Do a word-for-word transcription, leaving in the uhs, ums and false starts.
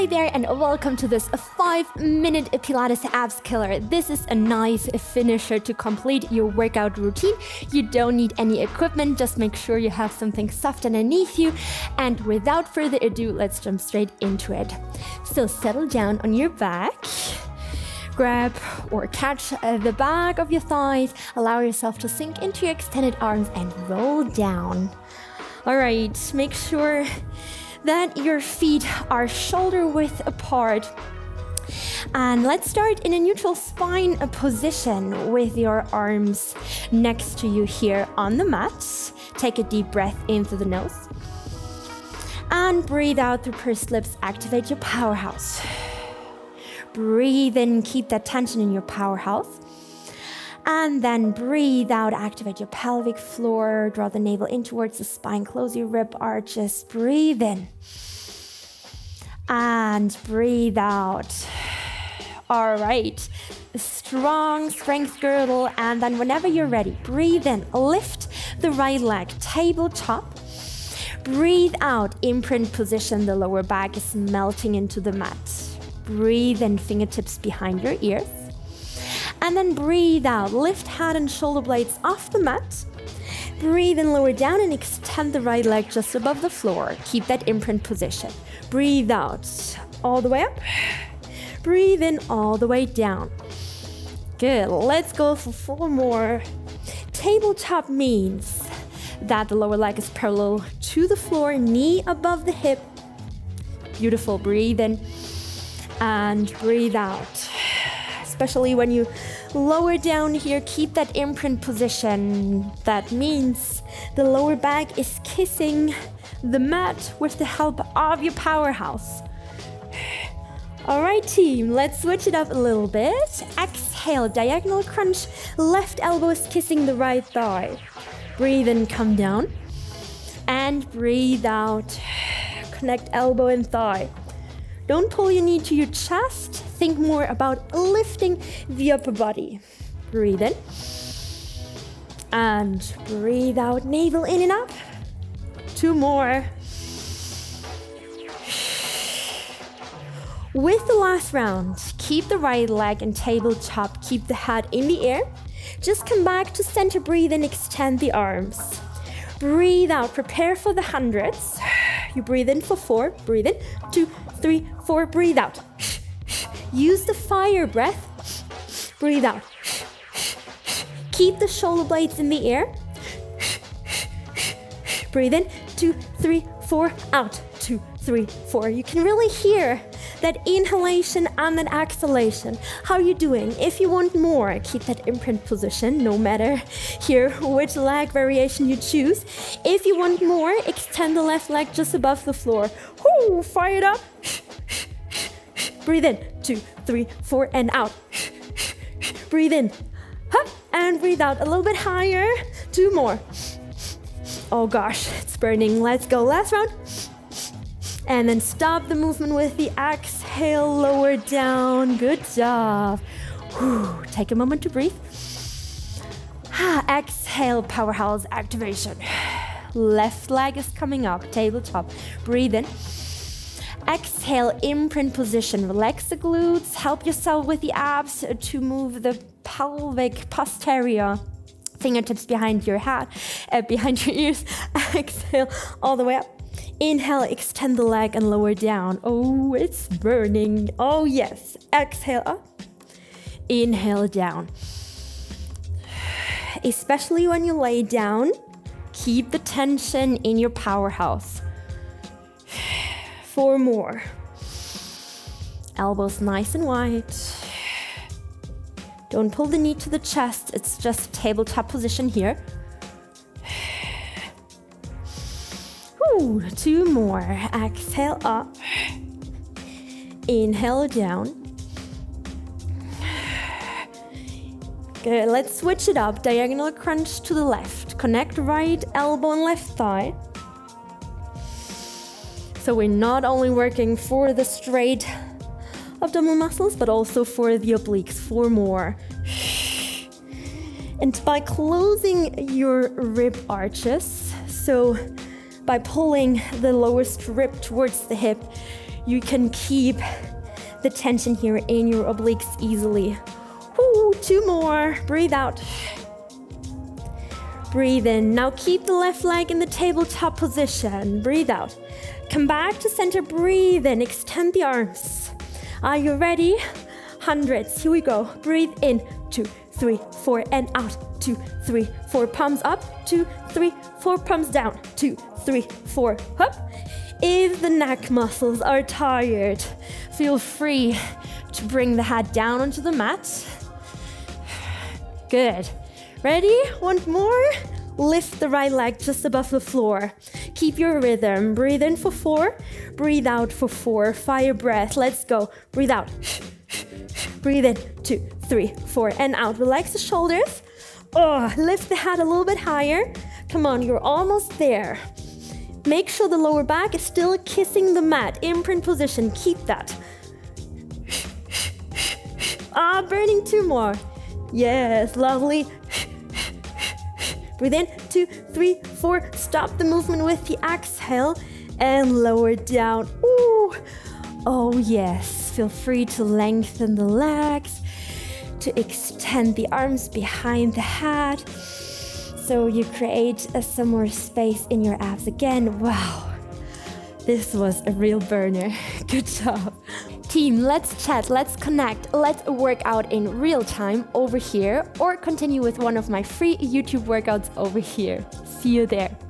Hi there and welcome to this five minute Pilates abs killer. This is a nice finisher to complete your workout routine. You don't need any equipment, just make sure you have something soft underneath you. And without further ado, let's jump straight into it. So settle down on your back. Grab or catch the back of your thighs. Allow yourself to sink into your extended arms and roll down. All right, make sure that your feet are shoulder width apart. And let's start in a neutral spine position with your arms next to you here on the mat. Take a deep breath in through the nose. And breathe out through pursed lips. Activate your powerhouse. Breathe in, keep that tension in your powerhouse. And then breathe out, activate your pelvic floor, draw the navel in towards the spine, close your rib arches, breathe in. And breathe out. All right, strong strength girdle. And then whenever you're ready, breathe in, lift the right leg, tabletop. Breathe out, imprint position, the lower back is melting into the mat. Breathe in, fingertips behind your ears. And then breathe out, lift head and shoulder blades off the mat. Breathe in, lower down and extend the right leg just above the floor. Keep that imprint position. Breathe out all the way up. Breathe in all the way down. Good, let's go for four more. Tabletop means that the lower leg is parallel to the floor, knee above the hip. Beautiful, breathe in and breathe out. Especially when you lower down here, keep that imprint position. That means the lower back is kissing the mat with the help of your powerhouse. All right, team, let's switch it up a little bit. Exhale, diagonal crunch, left elbow is kissing the right thigh. Breathe in, come down. And breathe out, connect elbow and thigh. Don't pull your knee to your chest. Think more about lifting the upper body. Breathe in. And breathe out, navel in and up. Two more. With the last round, keep the right leg in tabletop. Keep the head in the air. Just come back to center, breathe in, extend the arms. Breathe out, prepare for the hundreds. You breathe in for four, breathe in, two, three, four, breathe out. Use the fire breath, breathe out. Keep the shoulder blades in the air. Breathe in, two, three, four, out, two, three, four. You can really hear that inhalation and that exhalation. How are you doing? If you want more, keep that imprint position, no matter here which leg variation you choose. If you want more, extend the left leg just above the floor. Whoo, fire it up. Breathe in, two, three, four, and out. Breathe in, hop, and breathe out a little bit higher. Two more. Oh gosh, it's burning. Let's go, last round. And then stop the movement with the exhale, lower down. Good job. Whew. Take a moment to breathe. Ah, exhale, powerhouse activation. Left leg is coming up, tabletop. Breathe in. Exhale, imprint position. Relax the glutes. Help yourself with the abs to move the pelvic posterior. Fingertips behind your head, uh, behind your ears. Exhale, all the way up. Inhale, extend the leg and lower down. Oh, it's burning. Oh, yes. Exhale up. Inhale down. Especially when you lay down, keep the tension in your powerhouse. Four more. Elbows nice and wide. Don't pull the knee to the chest. It's just tabletop position here. Two more. Exhale up. Inhale down. Good. Let's switch it up. Diagonal crunch to the left. Connect right elbow and left thigh. So we're not only working for the straight abdominal muscles, but also for the obliques. Four more. And by closing your rib arches, so by pulling the lower rib towards the hip, you can keep the tension here in your obliques easily. Ooh, two more, breathe out. Breathe in, now keep the left leg in the tabletop position, breathe out. Come back to center, breathe in, extend the arms. Are you ready? Hundreds, here we go, breathe in, two, three, four, and out, two, three, four, palms up, two, three, four, palms down, two, three, four, up. If the neck muscles are tired, feel free to bring the head down onto the mat. Good. Ready? One more. Lift the right leg just above the floor. Keep your rhythm. Breathe in for four. Breathe out for four. Fire breath. Let's go. Breathe out. Breathe in. Two, three, four, and out. Relax the shoulders. Oh, lift the head a little bit higher. Come on, you're almost there. Make sure the lower back is still kissing the mat. Imprint position, keep that. Ah, burning two more. Yes, lovely. Breathe in, two, three, four. Stop the movement with the exhale and lower down. Ooh. Oh yes, feel free to lengthen the legs, to extend the arms behind the head. So you create uh, some more space in your abs again. Wow, this was a real burner. Good job. Team, let's chat, let's connect, let's work out in real time over here or continue with one of my free YouTube workouts over here. See you there.